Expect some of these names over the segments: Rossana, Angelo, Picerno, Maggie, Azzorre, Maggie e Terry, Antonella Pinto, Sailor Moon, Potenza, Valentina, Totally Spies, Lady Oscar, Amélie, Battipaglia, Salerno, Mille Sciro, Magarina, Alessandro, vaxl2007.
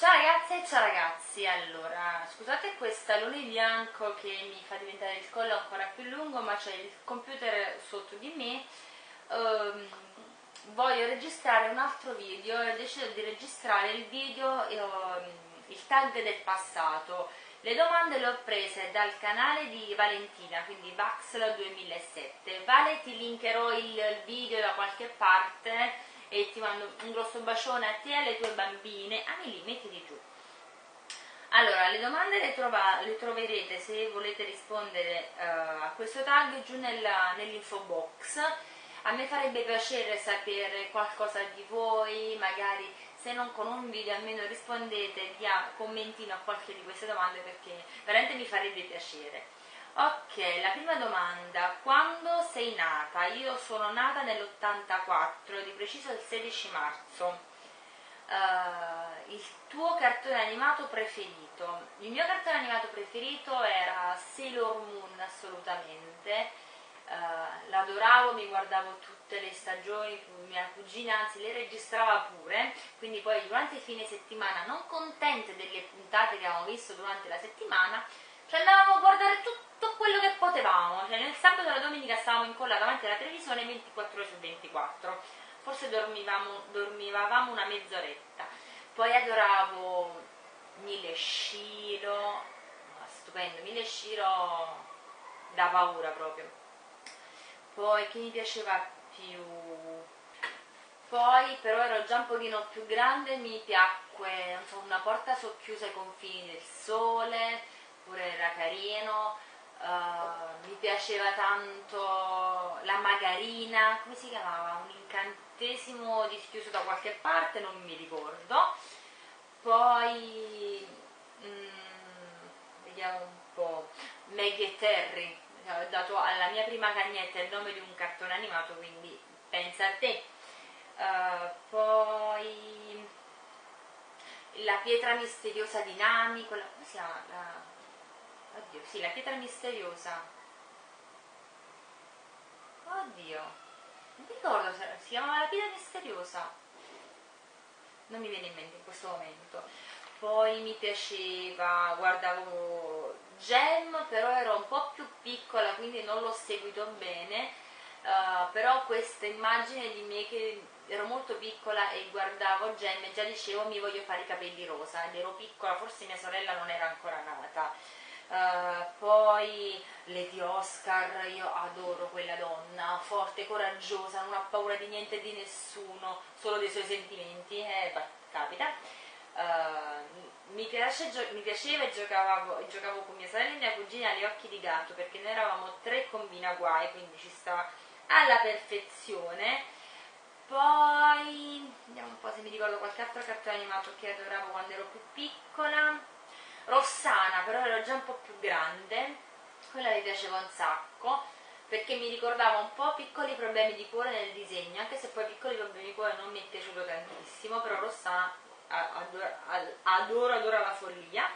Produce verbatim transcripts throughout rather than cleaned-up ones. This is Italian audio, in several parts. Ciao ragazze e ciao ragazzi, allora scusate questo alone bianco che mi fa diventare il collo ancora più lungo, ma c'è il computer sotto di me. Um, voglio registrare un altro video e ho deciso di registrare il video, um, il tag del passato. Le domande le ho prese dal canale di Valentina, quindi vaxl duemilasette. Vale, ti linkerò il video da qualche parte e ti mando un grosso bacione a te e alle tue bambine. Amélie, mettiti giù. Allora, le domande le, trova, le troverete, se volete rispondere uh, a questo tag, giù nell'info nell box. A me farebbe piacere sapere qualcosa di voi, magari se non con un video almeno rispondete via commentino a qualche di queste domande, perché veramente mi farebbe piacere. Ok, la prima domanda: quando sei nata? Io sono nata nell'ottantaquattro, di preciso il sedici marzo. Uh, il tuo cartone animato preferito? Il mio cartone animato preferito era Sailor Moon, assolutamente. Uh, l'adoravo, mi guardavo tutte le stagioni, mia cugina anzi le registrava pure, quindi poi durante il fine settimana, non contente delle puntate che avevamo visto durante la settimana, ci andavamo a guardare tutto quello che potevamo, cioè nel sabato e la domenica stavamo incollati davanti alla televisione ventiquattro ore su ventiquattro, forse dormivamo, dormivavamo una mezz'oretta. Poi adoravo Mille Sciro, stupendo, Mille Sciro da paura proprio. Poi che mi piaceva più? Poi però ero già un pochino più grande, mi piacque, non so, Una porta socchiusa ai confini del sole, era carino. Uh, mi piaceva tanto la Magarina, come si chiamava? Un incantesimo dischiuso da qualche parte, non mi ricordo. Poi mm, vediamo un po', Maggie e Terry, ho dato alla mia prima cagnetta il nome di un cartone animato, quindi pensa a te. Uh, poi la pietra misteriosa di Nami, quella, come si chiama? La... Oddio, sì, la pietra misteriosa. Oddio, non mi ricordo se si chiamava la pietra misteriosa. Non mi viene in mente in questo momento. Poi mi piaceva, guardavo Gem, però ero un po' più piccola, quindi non l'ho seguito bene. Uh, però questa immagine di me che ero molto piccola e guardavo Gem e già dicevo mi voglio fare i capelli rosa, ed ero piccola, forse mia sorella non era ancora nata. Uh, poi Lady Oscar, io adoro quella donna, forte, coraggiosa, non ha paura di niente e di nessuno, solo dei suoi sentimenti, eh, bah, capita. Uh, mi, piace, mi piaceva e giocavo, giocavo con mia sorella e mia cugina agli occhi di gatto, perché noi eravamo tre combina guai, quindi ci stava alla perfezione. Poi vediamo un po' se mi ricordo qualche altro cartone animato che adoravo quando ero più piccola. Rossana, però ero già un po' più grande, quella mi piaceva un sacco, perché mi ricordava un po' Piccoli problemi di cuore nel disegno, anche se poi Piccoli problemi di cuore non mi è piaciuto tantissimo, però Rossana adoro, adoro, adoro la follia.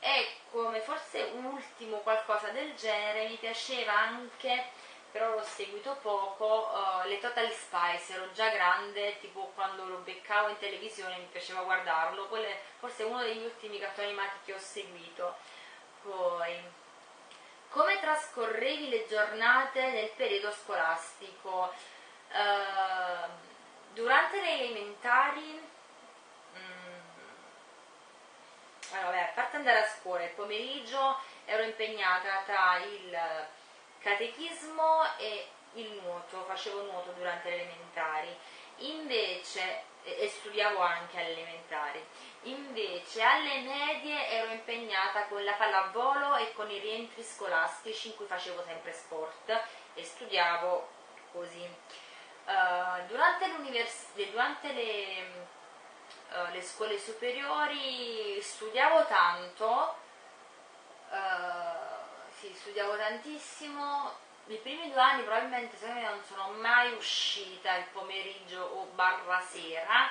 E come forse un ultimo qualcosa del genere, mi piaceva anche, però l'ho seguito poco, uh, le Totally Spies, ero già grande, tipo quando lo beccavo in televisione mi piaceva guardarlo, quello è forse uno degli ultimi cartoni animati che ho seguito. Poi, come trascorrevi le giornate nel periodo scolastico? Uh, durante le elementari, mh, allora, vabbè, a parte andare a scuola, il pomeriggio ero impegnata tra il catechismo e il nuoto, facevo nuoto durante le elementari, invece, e studiavo anche alle elementari, invece alle medie ero impegnata con la pallavolo e con i rientri scolastici in cui facevo sempre sport e studiavo così. Uh, durante, durante le, uh, le scuole superiori studiavo tanto, uh, studiavo tantissimo, i primi due anni probabilmente secondo me non sono mai uscita il pomeriggio o barra sera,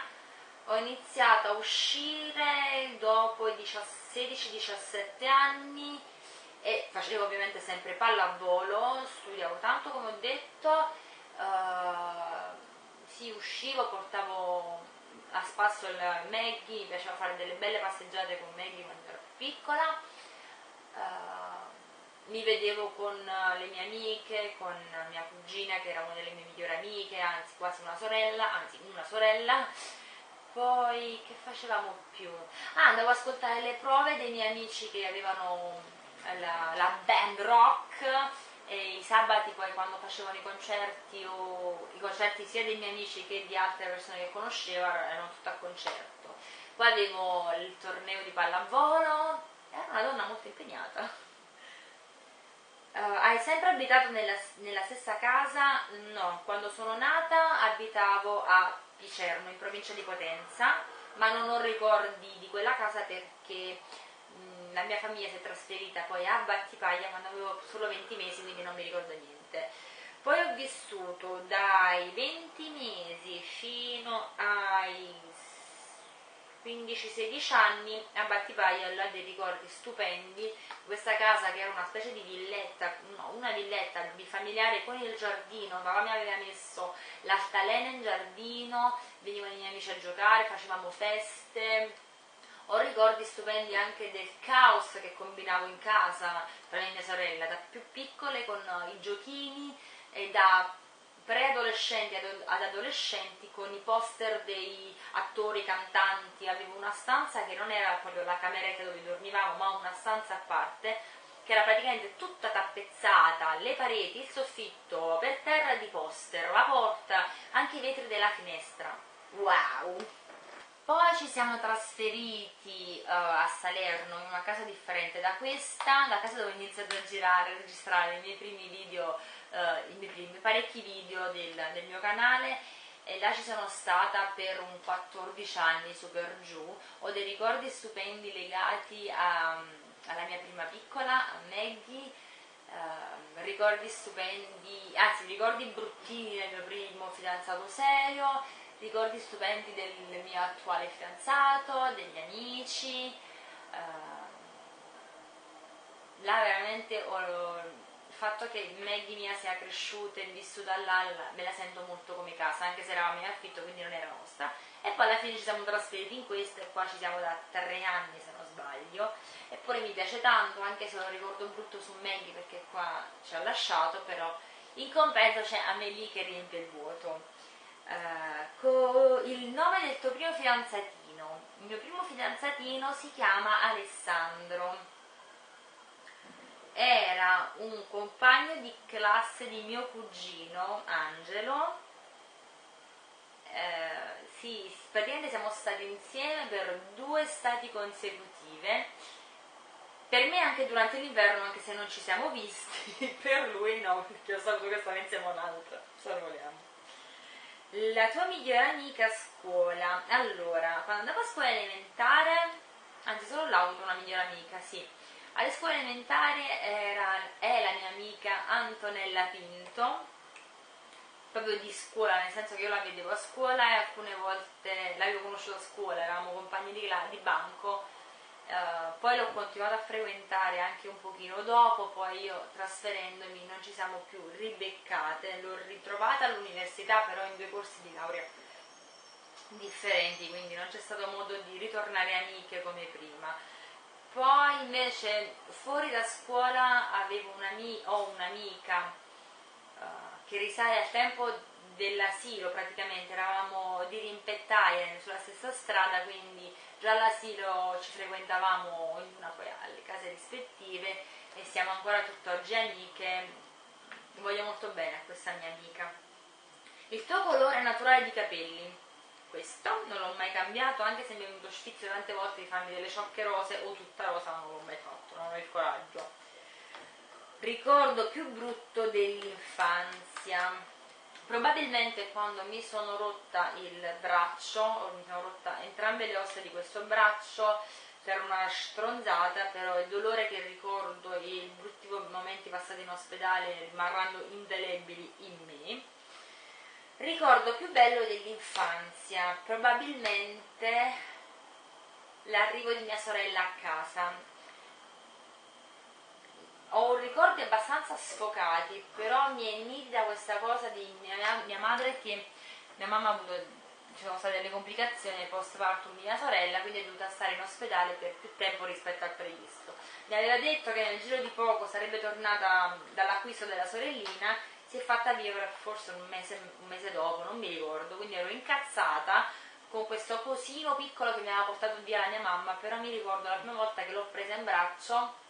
ho iniziato a uscire dopo i sedici diciassette anni e facevo ovviamente sempre pallavolo, studiavo tanto come ho detto, eh, sì, uscivo, portavo a spasso il Maggie, mi piaceva fare delle belle passeggiate con Maggie quando ero piccola, uh, mi vedevo con le mie amiche, con mia cugina che era una delle mie migliori amiche, anzi quasi una sorella, anzi una sorella. Poi che facevamo più? Ah, andavo ad ascoltare le prove dei miei amici che avevano la, la band rock, e i sabati poi quando facevano i concerti, o i concerti sia dei miei amici che di altre persone che conoscevo, erano tutto a concerto. Poi avevo il torneo di pallavolo, era una donna molto impegnata. Uh, hai sempre abitato nella, nella stessa casa? No, quando sono nata abitavo a Picerno, in provincia di Potenza, ma non ho ricordi di quella casa perché mh, la mia famiglia si è trasferita poi a Battipaglia quando avevo solo venti mesi, quindi non mi ricordo niente. Poi ho vissuto dai venti mesi fino ai quindici sedici anni a Battipaglia, ho dei ricordi stupendi. Questa casa che era una specie di villetta, no, una villetta bifamiliare con il giardino, mamma mia aveva messo l'altalena in giardino, venivano i miei amici a giocare, facevamo feste. Ho ricordi stupendi anche del caos che combinavo in casa tra le mie sorelle, da più piccole con i giochini e da preadolescenti ad adolescenti con i poster dei attori, cantanti. Avevo una stanza che non era proprio la cameretta dove dormivamo, ma una stanza a parte che era praticamente tutta tappezzata, le pareti, il soffitto, per terra di poster, la porta, anche i vetri della finestra. Wow! Poi ci siamo trasferiti uh, a Salerno, in una casa differente da questa, la casa dove ho iniziato a girare, a registrare i miei primi video, uh, i miei primi parecchi video del, del mio canale, e là ci sono stata per un quattordici anni, su per giù. Ho dei ricordi stupendi legati a, alla mia prima piccola, a Maggie, uh, ricordi stupendi, anzi ricordi bruttini del mio primo fidanzato serio, ricordi stupendi del mio attuale fidanzato, degli amici. Uh, là veramente ho, il fatto che Maggie mia sia cresciuta e vissuta là, me la sento molto come casa, anche se eravamo in affitto, quindi non era nostra. E poi alla fine ci siamo trasferiti in questo, e qua ci siamo da tre anni se non sbaglio. Eppure mi piace tanto, anche se ho un ricordo brutto su Maggie perché qua ci ha lasciato, però in compenso c'è Amélie che riempie il vuoto. Uh, co il nome del tuo primo fidanzatino? Il mio primo fidanzatino si chiama Alessandro, era un compagno di classe di mio cugino Angelo, uh, sì, praticamente siamo stati insieme per due estati consecutive, per me anche durante l'inverno, anche se non ci siamo visti, per lui no, perché ho saputo che stava insieme a un'altra. Sorvoliamo. La tua migliore amica a scuola? Allora, quando andavo a scuola elementare, anzi solo là ho avuto una migliore amica, sì. Alle scuole elementari era, è la mia amica Antonella Pinto, proprio di scuola, nel senso che io la vedevo a scuola e alcune volte l'avevo conosciuta a scuola, eravamo compagni di, di banco, eh, poi l'ho continuata a frequentare anche un pochino dopo, poi io trasferendomi non ci siamo più ribeccate, l'ho ritrovata all'università però in due corsi di laurea differenti, quindi non c'è stato modo di ritornare amiche come prima. Poi invece fuori da scuola avevo un'amica, ho un'amica uh, che risale al tempo dell'asilo, praticamente eravamo di rimpettaia sulla stessa strada, quindi già all'asilo ci frequentavamo ognuna poi alle case rispettive, e siamo ancora tutt'oggi amiche. Voglio molto bene a questa mia amica. Il tuo colore naturale di capelli? Questo non l'ho mai cambiato, anche se mi è venuto sfizio tante volte di farmi delle ciocche rose o tutta rosa, non l'ho mai fatto, non ho il coraggio. Ricordo più brutto dell'infanzia? Probabilmente quando mi sono rotta il braccio, o mi sono rotta entrambe le ossa di questo braccio per una stronzata, però il dolore che ricordo e i brutti momenti passati in ospedale rimarranno indelebili in me. Ricordo più bello dell'infanzia? Probabilmente l'arrivo di mia sorella a casa. Ho ricordi abbastanza sfocati, però mi è nitida questa cosa di mia, mia madre, che mia mamma ha avuto ci sono state delle complicazioni post partum di mia sorella, quindi è dovuta stare in ospedale per più tempo rispetto al previsto. Mi aveva detto che nel giro di poco sarebbe tornata dall'acquisto della sorellina, si è fatta vivere forse un mese, un mese dopo, non mi ricordo, quindi ero incazzata con questo cosino piccolo che mi aveva portato via la mia mamma, però mi ricordo la prima volta che l'ho presa in braccio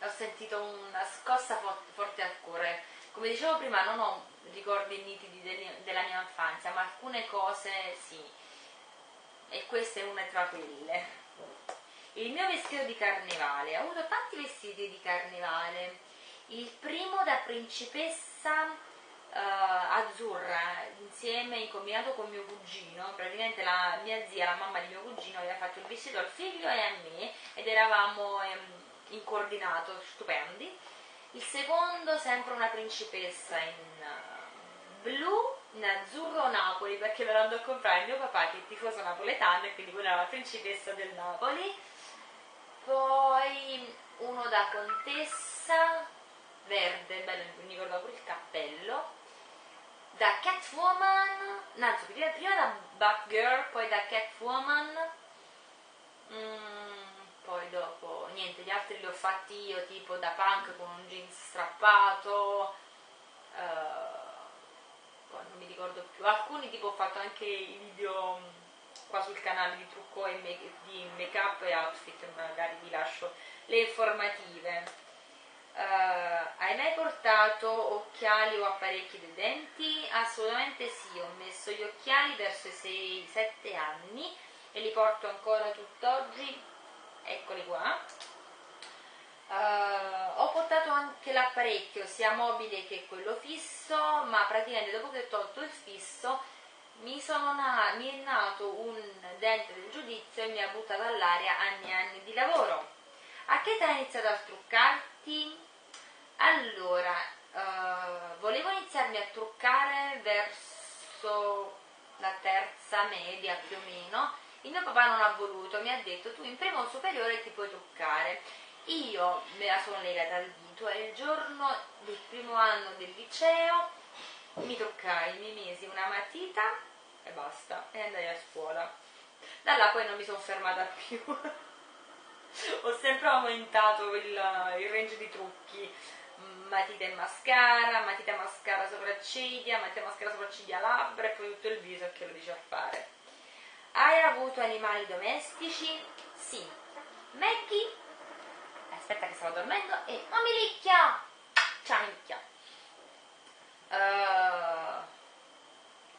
ho sentito una scossa forte al cuore. Come dicevo prima, non ho ricordi nitidi della mia infanzia, ma alcune cose sì, e questa è una tra quelle. Il mio vestito di carnevale, ho avuto tanti vestiti di carnevale. Il primo da principessa uh, azzurra, insieme, combinato con mio cugino, praticamente la mia zia, la mamma di mio cugino, aveva fatto il vestito al figlio e a me, ed eravamo um, in coordinato, stupendi. Il secondo sempre una principessa in uh, blu, in azzurro Napoli, perché me lo andò a comprare mio papà che è tifoso napoletano e quindi quella era la principessa del Napoli. Poi uno da contessa verde, bello, mi ricordo pure il cappello, da Catwoman, no, prima da Batgirl, poi da Catwoman, mm, poi dopo niente, gli altri li ho fatti io, tipo da punk con un jeans strappato, eh, non mi ricordo più, alcuni tipo ho fatto anche i video qua sul canale di trucco e make, di make up e outfit, magari vi lascio le informative. Eh, hai mai portato occhiali o apparecchi dei denti? Assolutamente sì, ho messo gli occhiali verso i sei sette anni e li porto ancora tutt'oggi. Eccoli qua. Uh, ho portato anche l'apparecchio sia mobile che quello fisso, ma praticamente dopo che ho tolto il fisso mi, sono na mi è nato un dente del giudizio e mi ha buttato all'aria anni e anni di lavoro. A che età hai iniziato a truccarti? Allora, uh, volevo iniziarmi a truccare verso la terza media più o meno. Il mio papà non ha voluto, mi ha detto tu in primo superiore ti puoi truccare. Io me la sono legata al dito e il giorno del primo anno del liceo mi truccai, mi misi una matita e basta, e andai a scuola. Da là poi non mi sono fermata più. Ho sempre aumentato il, il range di trucchi, matita e mascara, matita e mascara sopracciglia, matita e mascara sopracciglia labbra e poi tutto il viso che lo dice a fare. Hai avuto animali domestici? Sì. Maggie? Aspetta che stavo dormendo e... Oh, mi licchia! Ciao, mi licchia. Uh,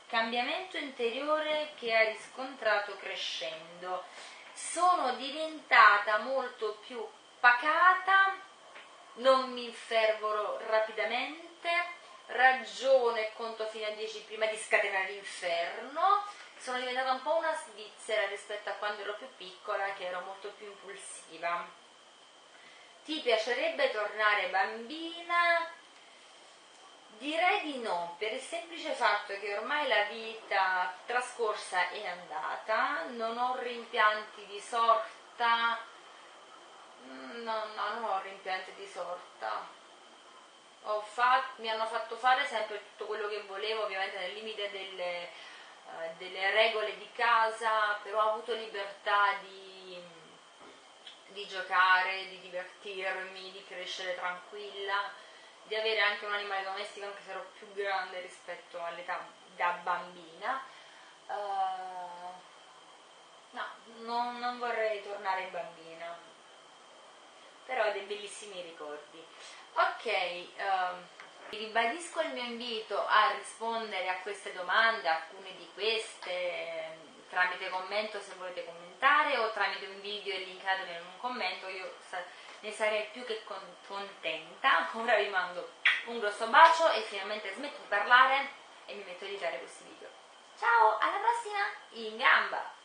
cambiamento interiore che hai riscontrato crescendo. Sono diventata molto più pacata, non mi infervoro rapidamente, ragiono e conto fino a dieci prima di scatenare l'inferno. Sono diventata un po' una svizzera rispetto a quando ero più piccola, che ero molto più impulsiva. Ti piacerebbe tornare bambina? Direi di no, per il semplice fatto che ormai la vita trascorsa è andata, non ho rimpianti di sorta, no, no, non ho rimpianti di sorta. Ho fatto, mi hanno fatto fare sempre tutto quello che volevo, ovviamente nel limite delle delle regole di casa, però ho avuto libertà di, di giocare, di divertirmi, di crescere tranquilla, di avere anche un animale domestico anche se ero più grande rispetto all'età da bambina. Uh, no, non, non vorrei tornare bambina, però ho dei bellissimi ricordi. Ok, uh, ribadisco il mio invito a rispondere a queste domande, alcune di queste tramite commento se volete commentare o tramite un video linkato in un commento, io ne sarei più che contenta. Ora vi mando un grosso bacio e finalmente smetto di parlare e mi metto a editare questi video. Ciao, alla prossima, in gamba!